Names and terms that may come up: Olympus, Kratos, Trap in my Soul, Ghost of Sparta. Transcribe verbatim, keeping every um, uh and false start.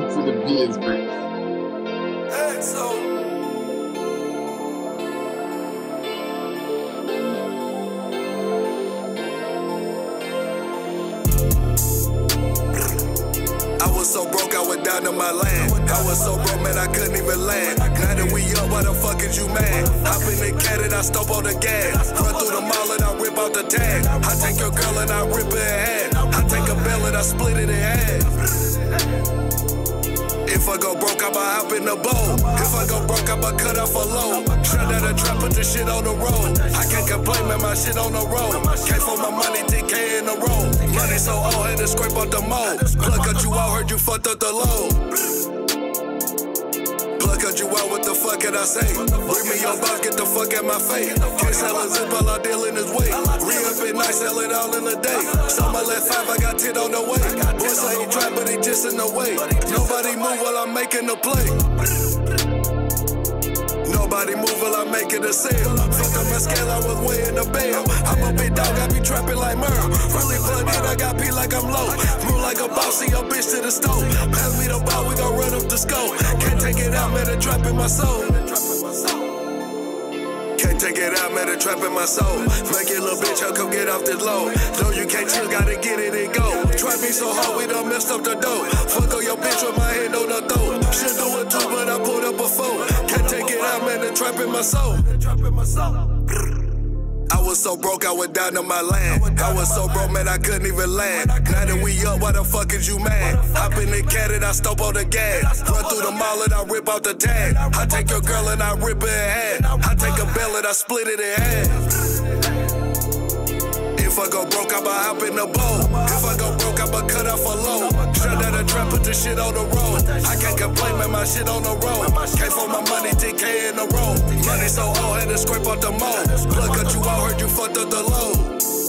Welcome to the Biz Break. Hey, so. So broke, I went down to my land. I was so broke, man, I couldn't even land. Now that we up, why the fuck is you mad? Hop in the cat and I stop on the gas. Run through the mall and I rip out the tag. I take your girl and I rip her in half. I take a bell and I split it in half. If I go broke, I'ma hop in the bowl. If I go broke, I'ma cut off a load. Shut out a trap, put the shit on the road. I can't complain, man, my shit on the road. Came for my money, ten K in the row. Money so old, had to scrape up the mold. Plug out you out, heard you fucked up the load. Plug out you out, what the fuck can I say? Bring me your box, get the fuck out my face. Can't sell a zip, all I deal in his weight. Re-up at night, sell it all in a day. Some I left five, I got ten on the way. Boy say he tried, but he just in the way. Nobody move while I'm making the play. Nobody move while I'm making a sale. Fuck up my scale, I was way in the bail. I'm a big dog, I be trapping like Merle. Really plugged in, I got pee like I'm low. Move like a boss, see your bitch to the stove. Pass me the ball, we gon' run up the scope. Can't take it out, man, a trap in my soul. Can't take it out, man, a trap in my soul. Make it, little bitch, I'll come get off this low. No, you can't chill, gotta get it and go. Trap me so hard, we done messed up the dough. Fuck on your bitch with my hand on the throat. Should do it too, but I pulled up a phone. Can't take it out, man, the trap in my soul. I was so broke, I went down to my land. I was so broke, man, I couldn't even land. Now that we up, why the fuck is you mad? Hop in the cat and I stop on the gas. Run through the mall and I rip out the tag. I take your girl and I rip her in half. I take a bell and I split it in half. If I go broke, I'ma hop in the bowl. If I go broke, I'ma cut off a load. Shut out a trap, put the shit on the road. I can't complain, man, my shit on the road. Came for my money, ten K in the row. Money so old, had to scrape out the mold. Plug out you out, heard you fucked up the load.